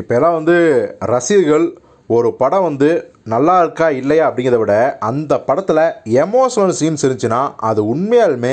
இப்போலாம் வந்து ரசிகர்கள் ஒரு படம் வந்து நல்லா இருக்கா இல்லையா அப்படிங்கிறத விட அந்த படத்தில் எமோஷனல் சீன்ஸ் இருந்துச்சுன்னா அது உண்மையாலுமே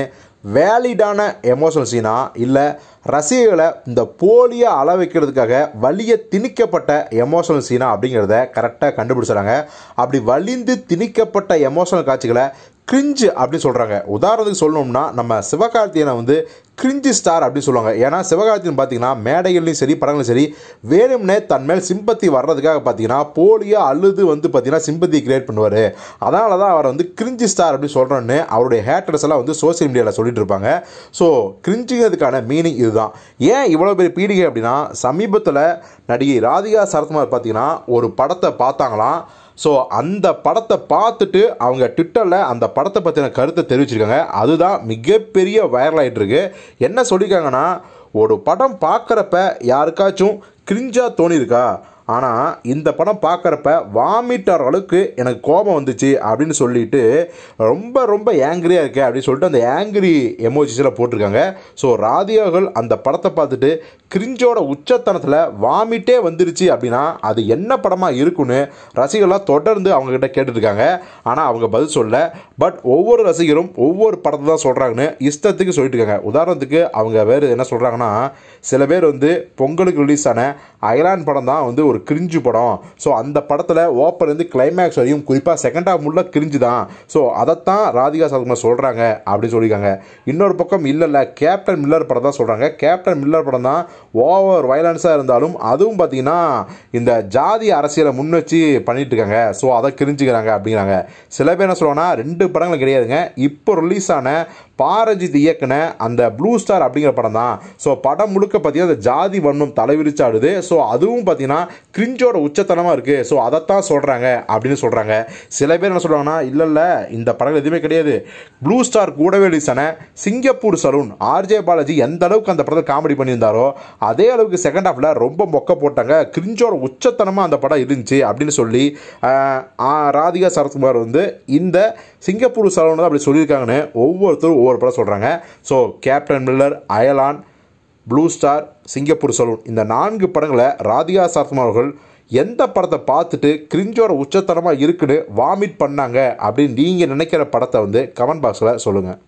வேலிடான எமோஷனல் சீனா இல்லை ரசிகர்களை இந்த போலியை அள வைக்கிறதுக்காக வலியை திணிக்கப்பட்ட எமோஷனல் சீனா அப்படிங்கிறத கரெக்டாக கண்டுபிடிச்சிடறாங்க. அப்படி வலிந்து திணிக்கப்பட்ட எமோஷனல் காட்சிகளை கிரிஞ்சு அப்படின்னு சொல்கிறாங்க. உதாரணத்துக்கு சொல்லணும்னா நம்ம சிவகார்த்தியனை வந்து கிரிஞ்சு ஸ்டார் அப்படின்னு சொல்லுவாங்க. ஏன்னா சிவகார்த்தியன் பார்த்திங்கன்னா மேடைகள்லையும் சரி படங்களும் சரி வேணும்னே தன்மேல் சிம்பத்தி வர்றதுக்காக பார்த்திங்கன்னா போலியாக அழுது வந்து பார்த்திங்கன்னா சிம்பத்தி கிரியேட் பண்ணுவார். அதனால தான் அவரை வந்து கிரிஞ்சு ஸ்டார் அப்படின்னு சொல்கிறோன்னு அவருடைய ஹேட்டர்ஸ் எல்லாம் வந்து சோசியல் மீடியாவில் சொல்லிட்டு இருப்பாங்க. ஸோ கிரிஞ்சுங்கிறதுக்கான மீனிங் இதுதான். ஏன் இவ்வளோ பெரிய பீடிகை அப்படின்னா சமீபத்தில் நடிகை ராதிகா சரத்குமார் பார்த்திங்கன்னா ஒரு படத்தை பார்த்தாங்களாம். ஸோ அந்த படத்தை பார்த்துட்டு அவங்க ட்விட்டரில் அந்த படத்தை பற்றின கருத்தை தெரிவிச்சிருக்காங்க. அதுதான் மிகப்பெரிய வைரல் ஆகிட்டு இருக்கு. என்ன சொல்லியிருக்காங்கன்னா, ஒரு படம் பார்க்குறப்ப யாருக்காச்சும் கிரிஞ்சாக தோணியிருக்கா? ஆனால் இந்த படம் பார்க்குறப்ப வாமிட்டார் அளவுக்கு எனக்கு கோபம் வந்துச்சு அப்படின்னு சொல்லிட்டு ரொம்ப ரொம்ப ஏங்கிரியாக இருக்கேன் அப்படின்னு சொல்லிட்டு அந்த ஏங்கிரி எமோஜிஸில் போட்டிருக்காங்க. ஸோ ராதிகாக்கள் அந்த படத்தை பார்த்துட்டு கிரிஞ்சோட உச்சத்தனத்தில் வாமிட்டே வந்துருச்சு அப்படின்னா அது என்ன படமாக இருக்குன்னு ரசிகர்களாக தொடர்ந்து அவங்கக்கிட்ட கேட்டுருக்காங்க. ஆனால் அவங்க பதில் சொல்ல, பட் ஒவ்வொரு ரசிகரும் ஒவ்வொரு படத்தை தான் சொல்கிறாங்கன்னு இஷ்டத்துக்கு சொல்லிட்டு இருக்காங்க. உதாரணத்துக்கு அவங்க வேறு என்ன சொல்கிறாங்கன்னா, சில பேர் வந்து பொங்கலுக்கு ரிலீஸ் ஆன அயலான் படம் தான் வந்து ஒரு கிரிஞ்சு படம். ஸோ அந்த படத்தில் ஓப்பன்லேருந்து கிளைமேக்ஸ் வரையும் குறிப்பாக செகண்ட் ஹாஃப் முள்ள கிரிஞ்சு தான். ஸோ அதைத்தான் ராதிகா சரத்குமார் சொல்கிறாங்க அப்படின்னு சொல்லியிருக்காங்க. இன்னொரு பக்கம் இல்லை கேப்டன் மில்லர் படம் தான் சொல்கிறாங்க. கேப்டன் மில்லர் படம் தான் ஓவர் வயலன்ஸாக இருந்தாலும் அதுவும் பார்த்திங்கன்னா இந்த ஜாதி அரசியலை முன் வச்சு பண்ணிகிட்டு இருக்காங்க. ஸோ அதை கிரிஞ்சுக்கிறாங்க அப்படிங்கிறாங்க. சில பேர் என்ன சொல்லுவாங்கன்னா, ரெண்டு படங்கள் கிடையாதுங்க, இப்போ ரிலீஸ் ஆன பாரஜித் இயக்குன அந்த ப்ளூ ஸ்டார் அப்படிங்கிற படம் தான். ஸோ படம் முழுக்க பார்த்திங்கன்னா அந்த ஜாதி வண்ணம் தலைவிரிச்சாடுது. ஸோ அதுவும் பார்த்திங்கன்னா கிரிஞ்சோட உச்சத்தனமாக இருக்குது. ஸோ அதைத்தான் சொல்கிறாங்க அப்படின்னு சொல்கிறாங்க. சில பேர் என்ன சொல்கிறாங்கன்னா, இல்லை இந்த படங்கள் எதுவுமே கிடையாது, ப்ளூ ஸ்டார் கூடவே ரிலீஸ் ஆன சிங்கப்பூர் சலூன் ஆர்ஜே பாலாஜி எந்த அளவுக்கு அந்த படத்தை காமெடி பண்ணியிருந்தாரோ அதே அளவுக்கு செகண்ட் ஹாஃபில் ரொம்ப மொக்க போட்டாங்க, கிரிஞ்சோட உச்சத்தனமாக அந்த படம் இருந்துச்சு அப்படின்னு சொல்லி ராதிகா சரத்குமார் வந்து இந்த சிங்கப்பூர் சலூன் தான் அப்படி சொல்லியிருக்காங்கன்னு ஒவ்வொருத்தரும் ஒவ்வொரு படம் சொல்கிறாங்க. So Captain Miller, Ayalaan, Blue Star, Singapore Saloon இந்த 4 படங்களை ராதிகா சரத்குமார் அவர்கள் எந்த படத்தை பார்த்துட்டு கிரிஞ்சோட உச்சத்தனமாக இருக்குன்னு வாமிட் பண்ணாங்க அப்படின்னு நீங்கள் நினைக்கிற படத்தை வந்து கமெண்ட் பாக்ஸில் சொல்லுங்கள்.